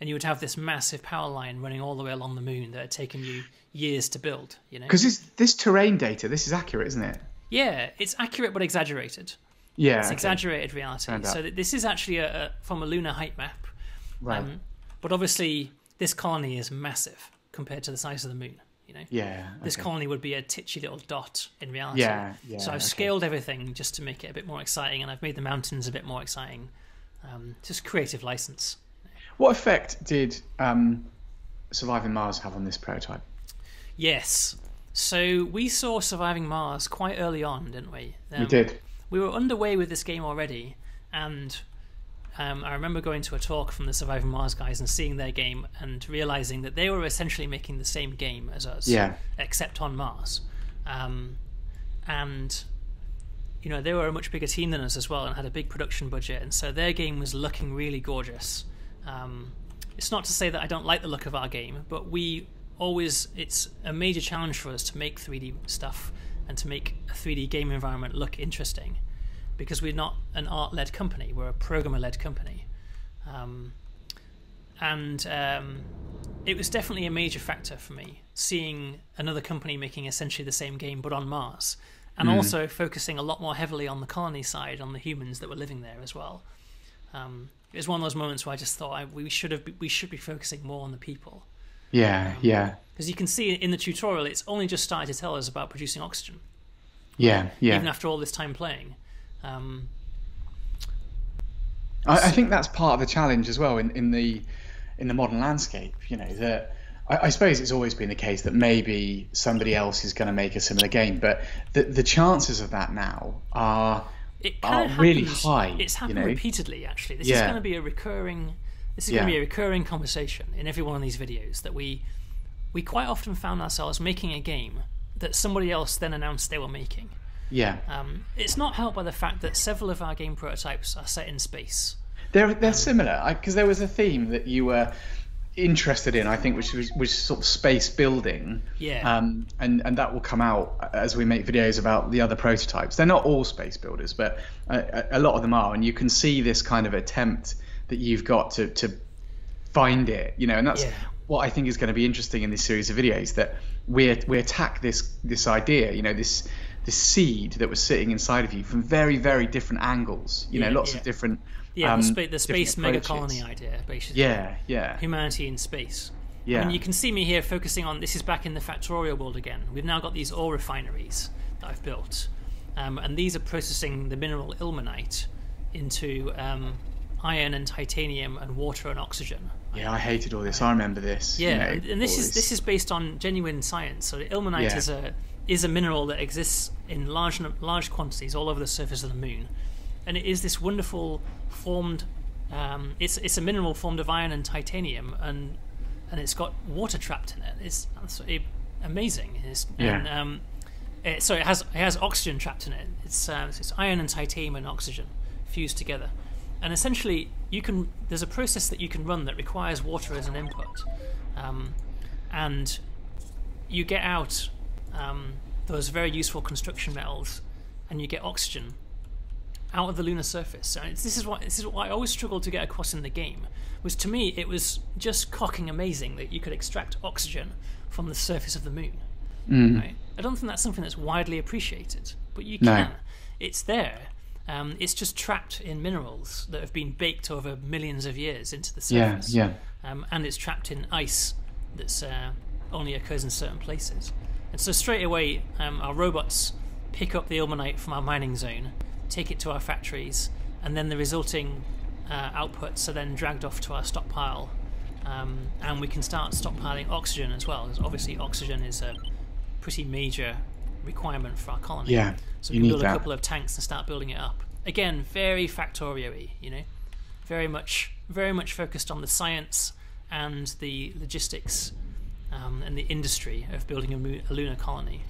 And you would have this massive power line running all the way along the moon that had taken you years to build, you know? Because this, this terrain data, this is accurate, isn't it? Yeah, it's accurate but exaggerated. Yeah. It's okay. exaggerated reality. So that this is actually a, a, from a lunar height map. Right. Um, but obviously, this colony is massive compared to the size of the moon, you know? Yeah. Okay. This colony would be a titchy little dot in reality. Yeah, yeah. So I've okay. scaled everything just to make it a bit more exciting, and I've made the mountains a bit more exciting. Um, just creative license. What effect did um, Surviving Mars have on this prototype? Yes. So we saw Surviving Mars quite early on, didn't we? Um, we did. We were underway with this game already, and um, I remember going to a talk from the Surviving Mars guys and seeing their game and realizing that they were essentially making the same game as us, yeah. except on Mars. Um, and... You know, they were a much bigger team than us as well and had a big production budget, and so their game was looking really gorgeous. Um, it's not to say that I don't like the look of our game, but we always, it's a major challenge for us to make three D stuff and to make a three D game environment look interesting, because we're not an art-led company, we're a programmer-led company. Um, and um, it was definitely a major factor for me, seeing another company making essentially the same game but on Mars. And mm. also focusing a lot more heavily on the colony side, on the humans that were living there as well. Um, it was one of those moments where I just thought I, we should have we should be focusing more on the people. Yeah, um, yeah. Because you can see in the tutorial, it's only just started to tell us about producing oxygen. Yeah, yeah. Even after all this time playing. Um, I, so. I think that's part of the challenge as well in, in the in the modern landscape. You know that. I suppose it's always been the case that maybe somebody else is going to make a similar game, but the the chances of that now are, it are happens, really high. It's happened you know? repeatedly, actually. This yeah. is going to be a recurring. This is yeah. going to be a recurring conversation in every one of these videos, that we we quite often found ourselves making a game that somebody else then announced they were making. Yeah. Um, it's not helped by the fact that several of our game prototypes are set in space. They're they're um, similar, because there was a theme that you were interested in, I think, which was, was sort of space building, yeah um and and that will come out as we make videos about the other prototypes. They're not all space builders, but a, a lot of them are, and you can see this kind of attempt that you've got to to find it, you know and that's yeah. what I think is going to be interesting in this series of videos, that we we attack this this idea, you know this this seed that was sitting inside of you from very very different angles, you yeah, know lots yeah. of different Yeah, um, the, spa the space mega colony idea, basically. Yeah, yeah. Humanity in space. Yeah. I mean, you can see me here focusing on, this is back in the Factorio world again. We've now got these ore refineries that I've built. Um, and these are processing the mineral ilmenite into um, iron and titanium and water and oxygen. Yeah, I hated all this. I remember this. Yeah, you know, and, and this is this is based on genuine science. So the ilmenite yeah. is a is a mineral that exists in large large quantities all over the surface of the moon. And it is this wonderful formed, um, it's it's a mineral formed of iron and titanium, and and it's got water trapped in it. It's absolutely amazing. It's, yeah. And, um, it, so it has it has oxygen trapped in it. It's uh, it's iron and titanium and oxygen fused together, and essentially you can there's a process that you can run that requires water as an input, um, and you get out um, those very useful construction metals, and you get oxygen out of the lunar surface. And it's, this is what this is what I always struggled to get across in the game. Was to me, it was just cocking amazing that you could extract oxygen from the surface of the moon. Mm. Right? I don't think that's something that's widely appreciated, but you can. No. It's there. Um, it's just trapped in minerals that have been baked over millions of years into the surface. Yeah, yeah. Um, and it's trapped in ice that's uh, only occurs in certain places. And so straight away, um, our robots pick up the ilmenite from our mining zone, take it to our factories, and then the resulting uh, outputs are then dragged off to our stockpile, um, and we can start stockpiling oxygen as well, because obviously oxygen is a pretty major requirement for our colony. Yeah, so we can build a couple of tanks and start building it up. Again, very Factorio-y, you know, very much, very much focused on the science and the logistics um, and the industry of building a, a lunar colony.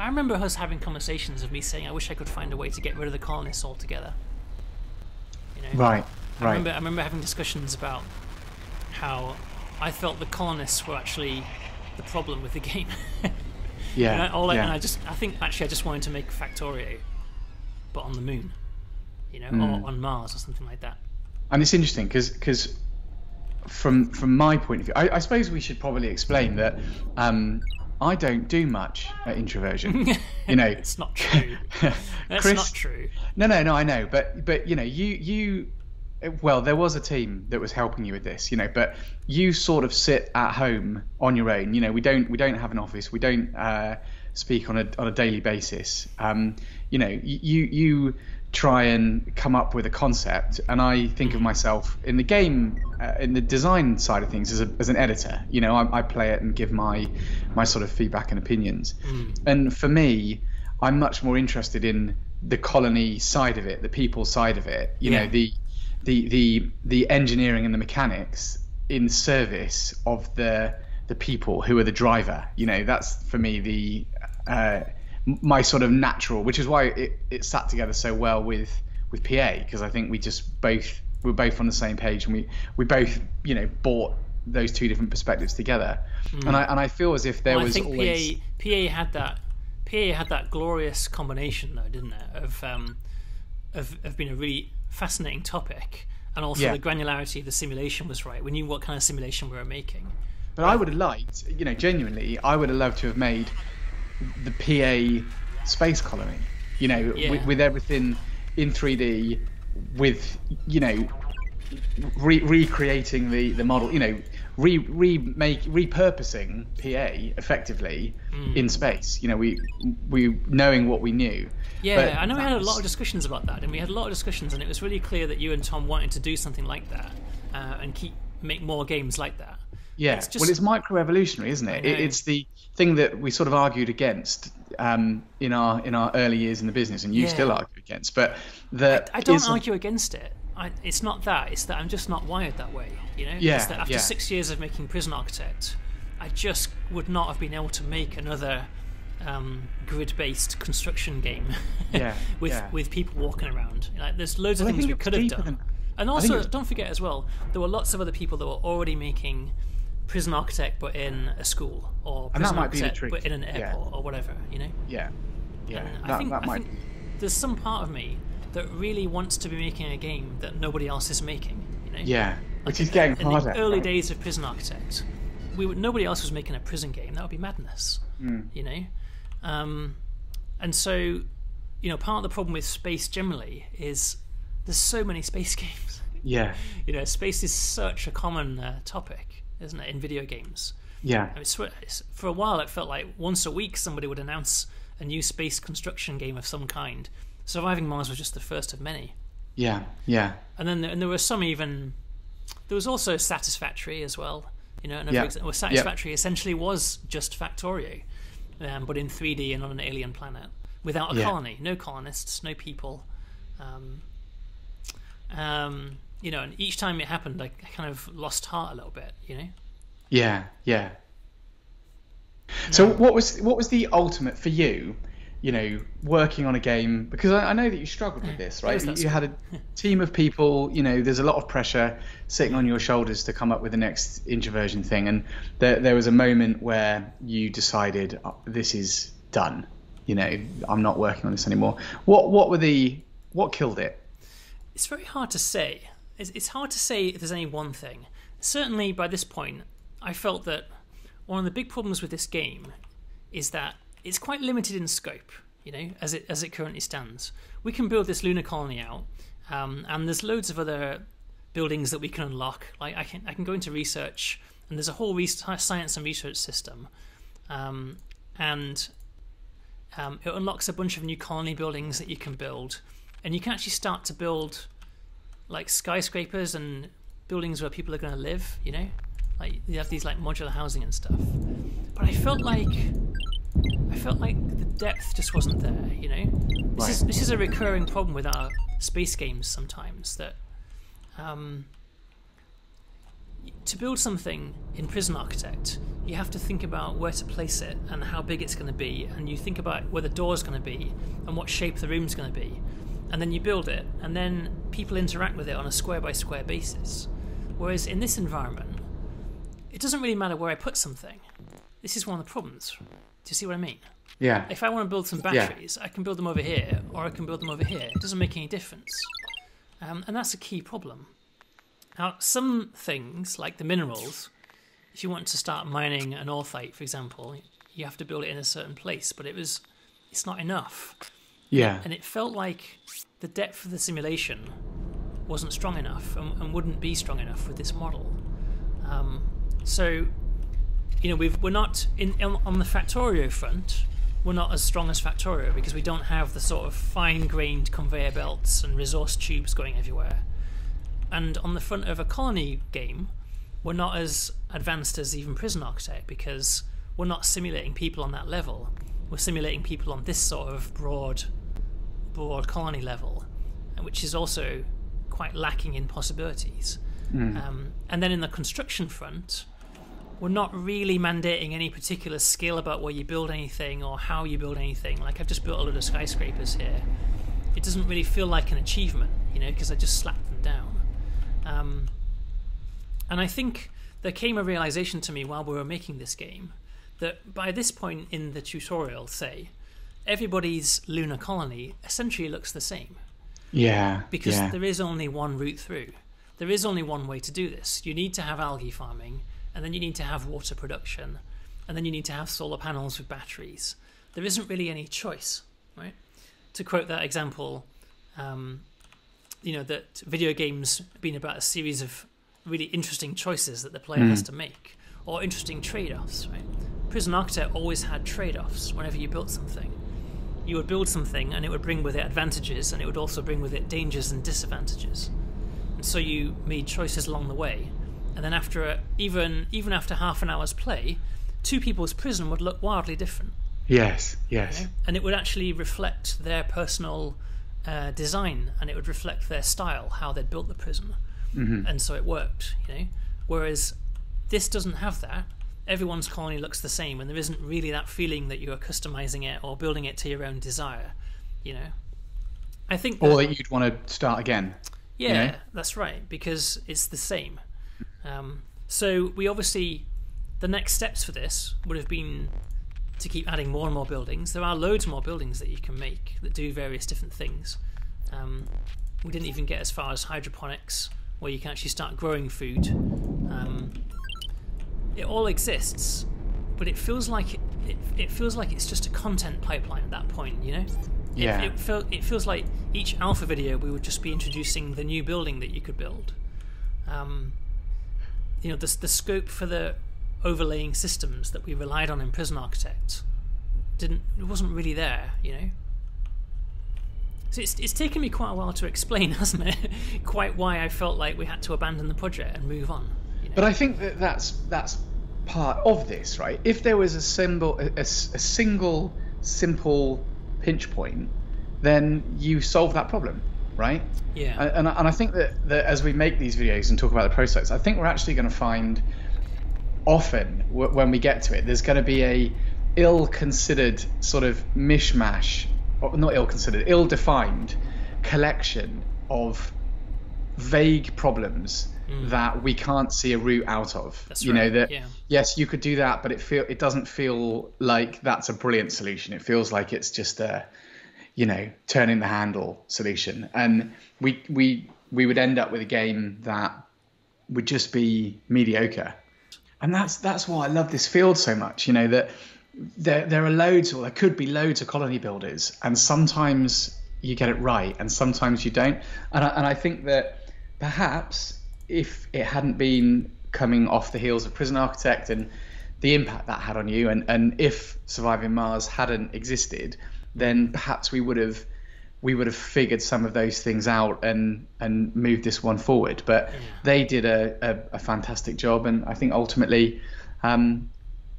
I remember us having conversations of me saying, I wish I could find a way to get rid of the colonists altogether. You know, right, I right. Remember, I remember having discussions about how I felt the colonists were actually the problem with the game. Yeah. And I, all yeah. I, and I just, I think actually, I just wanted to make Factorio, but on the moon, you know, mm. or on Mars or something like that. And it's interesting because because from from my point of view, I, I suppose we should probably explain that. Um, I don't do much at Introversion, you know. It's not true. That's Chris, not true. No, no, no. I know, but but you know, you you, well, there was a team that was helping you with this, you know. But you sort of sit at home on your own. You know, we don't we don't have an office. We don't uh, speak on a on a daily basis. Um, you know, you you try and come up with a concept, and I think of myself in the game, uh, in the design side of things, as a, as an editor. You know, I, I play it and give my my sort of feedback and opinions. Mm. And for me, I'm much more interested in the colony side of it, the people side of it. You yeah. know, the the the the engineering and the mechanics in service of the the people who are the driver. You know, that's for me the uh, my sort of natural, which is why it, it sat together so well with with P A, because I think we just both we're both on the same page, and we we both, you know, bought those two different perspectives together. Mm. And I and I feel as if there well, was I think always P A, P A had that P A had that glorious combination though, didn't it? Of um of of being a really fascinating topic, and also yeah. the granularity of the simulation was right. We knew what kind of simulation we were making. But yeah. I would have liked, you know, genuinely, I would have loved to have made the P A space colony, you know, yeah. with, with everything in three D, with, you know, re recreating the the model, you know, re remake repurposing P A effectively mm. in space. You know, we we knowing what we knew. Yeah, but I know we had was... a lot of discussions about that, and we had a lot of discussions, and it was really clear that you and Tom wanted to do something like that uh, and keep make more games like that. Yeah, it's just... well, it's microevolutionary, isn't it? it? It's the thing that we sort of argued against um, in our in our early years in the business, and you yeah. still argue against. But that I, I don't is... argue against it. I, it's not that. It's that I'm just not wired that way. You know, yeah, it's that after yeah. six years of making Prison Architect, I just would not have been able to make another um, grid-based construction game. yeah, with yeah. with people walking around. Like, there's loads well, of things we could have done. Than... And also, don't forget as well, there were lots of other people that were already making Prison Architect but in a school, or Prison Architect but in an airport, yeah. or whatever, you know? Yeah, yeah. And that, I think, that might I think be. There's some part of me that really wants to be making a game that nobody else is making, you know? Yeah, like which in, is getting in harder. In the early right? days of Prison Architect, we would, nobody else was making a prison game. That would be madness, mm. you know? Um, and so, you know, part of the problem with space generally is there's so many space games. Yeah. You know, space is such a common uh, topic, isn't it, in video games? Yeah. I mean, for a while it felt like once a week somebody would announce a new space construction game of some kind. Surviving Mars was just the first of many. Yeah, yeah. And then there, and there were some even... There was also Satisfactory as well. You know, and yeah. well, Satisfactory yeah. essentially was just Factorio, um, but in three D and on an alien planet, without a yeah. colony. No colonists, no people. Um, um, you know, and each time it happened, I kind of lost heart a little bit, you know? Yeah, yeah. No. So what was what was the ultimate for you, you know, working on a game? Because I, I know that you struggled with this, right? You school. had a team of people, you know, there's a lot of pressure sitting on your shoulders to come up with the next Introversion thing. And there, there was a moment where you decided, oh, this is done. You know, I'm not working on this anymore. What, what were the, what killed it? It's very hard to say. It's hard to say if there's any one thing. Certainly by this point, I felt that one of the big problems with this game is that it's quite limited in scope, you know, as it as it currently stands. We can build this lunar colony out, um, and there's loads of other buildings that we can unlock. Like I can I can go into research, and there's a whole research, science and research system, um, and um, it unlocks a bunch of new colony buildings that you can build, and you can actually start to build like skyscrapers and buildings where people are going to live, you know, like you have these like modular housing and stuff. But I felt like I felt like the depth just wasn't there, you know. This right. is this is a recurring problem with our space games sometimes, that um, to build something in Prison Architect, you have to think about where to place it and how big it's going to be, and you think about where the door's going to be and what shape the room's going to be. And then you build it, and then people interact with it on a square by square basis. Whereas in this environment, it doesn't really matter where I put something. This is one of the problems. Do you see what I mean? Yeah. If I want to build some batteries, yeah. I can build them over here, or I can build them over here. It doesn't make any difference. Um, and that's a key problem. Now, some things, like the minerals, if you want to start mining an orthite, for example, you have to build it in a certain place, but it was, it's not enough. Yeah. And it felt like the depth of the simulation wasn't strong enough and, and wouldn't be strong enough with this model. Um, so, you know, we've, we're not, in, on, on the Factorio front, we're not as strong as Factorio because we don't have the sort of fine-grained conveyor belts and resource tubes going everywhere. And on the front of a colony game, we're not as advanced as even Prison Architect because we're not simulating people on that level. We're simulating people on this sort of broad, broad colony level, which is also quite lacking in possibilities. Mm. Um, and then in the construction front, we're not really mandating any particular skill about where you build anything or how you build anything. Like, I've just built a lot of skyscrapers here. It doesn't really feel like an achievement, you know, because I just slapped them down. Um, and I think there came a realization to me while we were making this game that by this point in the tutorial, say, everybody's lunar colony essentially looks the same. Yeah. Because yeah. there is only one route through. There is only one way to do this. You need to have algae farming, and then you need to have water production, and then you need to have solar panels with batteries. There isn't really any choice, right? To quote that example, um, you know, that video games have been about a series of really interesting choices that the player mm. has to make, or interesting trade-offs, right? Prison Architect always had trade-offs whenever you built something. You would build something and it would bring with it advantages and it would also bring with it dangers and disadvantages. And so you made choices along the way. And then after a, even even after half an hour's play, two people's prison would look wildly different. Yes, yes. You know? And it would actually reflect their personal uh, design, and it would reflect their style, how they'd built the prison. Mm-hmm. And so it worked, you know. Whereas this doesn't have that. Everyone's colony looks the same, and there isn't really that feeling that you are customizing it or building it to your own desire, you know. I think, or that you'd want to start again. Yeah, you know? That's right, because it's the same. Um, so we obviously, the next steps for this would have been to keep adding more and more buildings. There are loads more buildings that you can make that do various different things. Um, we didn't even get as far as hydroponics, where you can actually start growing food. Um, It all exists, but it feels like it, it, it feels like it's just a content pipeline at that point, you know? Yeah. It, it, feel, it feels like each alpha video we would just be introducing the new building that you could build. Um, you know, the, the scope for the overlaying systems that we relied on in Prison Architect didn't it wasn't really there, you know? So it's, it's taken me quite a while to explain, hasn't it? Quite why I felt like we had to abandon the project and move on. But I think that that's that's part of this, right? If there was a symbol, a, a single simple pinch point, then you solve that problem, right? Yeah. And and I think that, that as we make these videos and talk about the process, I think we're actually going to find often w when we get to it, there's going to be a ill-considered sort of mishmash, or not ill-considered, ill-defined collection of vague problems. Mm. That we can't see a route out of. That's you right. know that yeah. yes, you could do that, but it feel it doesn't feel like that's a brilliant solution. It feels like it's just a, you know, turning the handle solution. And we we we would end up with a game that would just be mediocre. And that's that's why I love this field so much. You know that there there are loads, or there could be loads of colony builders, and sometimes you get it right, and sometimes you don't. And I, and I think that perhaps, if it hadn't been coming off the heels of Prison Architect and the impact that had on you, and, and if Surviving Mars hadn't existed, then perhaps we would have we would have figured some of those things out and and moved this one forward. But yeah. they did a, a, a fantastic job, and I think ultimately, um,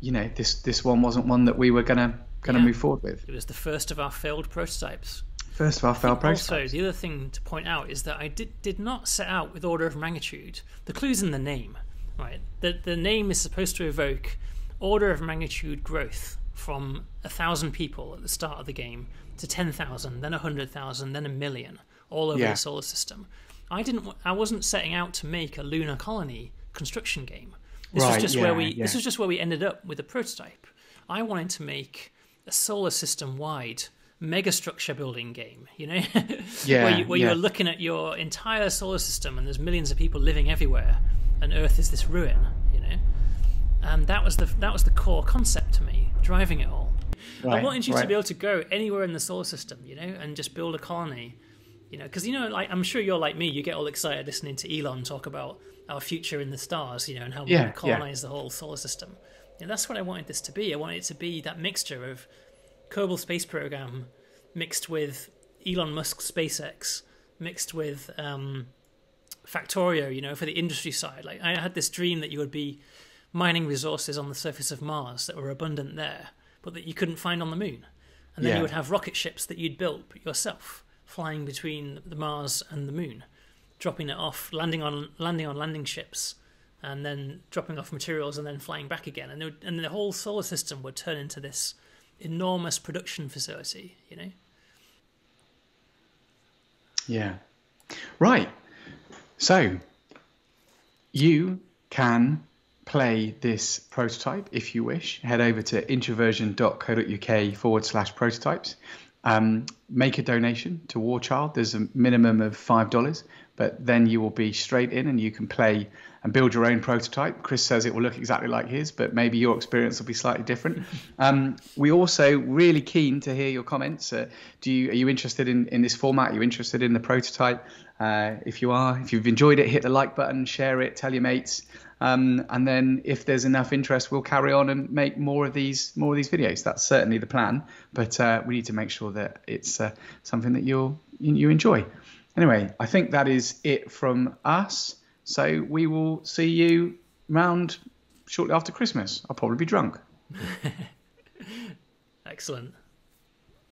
you know, this this one wasn't one that we were gonna gonna yeah. move forward with. It was the first of our failed prototypes. First of all, failed process. Also, the other thing to point out is that I did did not set out with Order of Magnitude. The clue's in the name, right? The, the name is supposed to evoke Order of Magnitude growth from a thousand people at the start of the game to ten thousand, then a hundred thousand, then a million, all over yeah. the solar system. I didn't. I wasn't setting out to make a lunar colony construction game. This right, was just yeah, where we. Yeah. This was just where we ended up with a prototype. I wanted to make a solar system wide megastructure building game. You know, yeah, where, you, where yeah. you're looking at your entire solar system and there's millions of people living everywhere, and Earth is this ruin. You know, and that was the that was the core concept to me, driving it all. Right, I wanted you right. to be able to go anywhere in the solar system, you know, and just build a colony. You know, because, you know, like, I'm sure you're like me, you get all excited listening to Elon talk about our future in the stars, you know, and how yeah, we're going to colonize yeah. the whole solar system. You know, that's what I wanted this to be. I wanted it to be that mixture of Kerbal Space Program mixed with Elon Musk SpaceX, mixed with um, Factorio, you know, for the industry side. Like, I had this dream that you would be mining resources on the surface of Mars that were abundant there, but that you couldn't find on the moon. And then yeah. you would have rocket ships that you'd built yourself, flying between the Mars and the moon, dropping it off, landing on landing on landing ships, and then dropping off materials and then flying back again. And, it would, and the whole solar system would turn into this enormous production facility, you know? Yeah. Right. So you can play this prototype if you wish. Head over to introversion.co.uk forward slash prototypes. Um, make a donation to War Child. There's a minimum of five dollars, but then you will be straight in and you can play and build your own prototype. Chris says it will look exactly like his, but maybe your experience will be slightly different. Um, we also really keen to hear your comments. Uh, do you, are you interested in, in this format? Are you interested in the prototype? Uh, if you are, if you've enjoyed it, hit the like button, share it, tell your mates. Um, and then if there's enough interest, we'll carry on and make more of these more of these videos. That's certainly the plan, but uh, we need to make sure that it's uh, something that you'll, you enjoy. Anyway, I think that is it from us. So we will see you round shortly after Christmas. I'll probably be drunk. Excellent.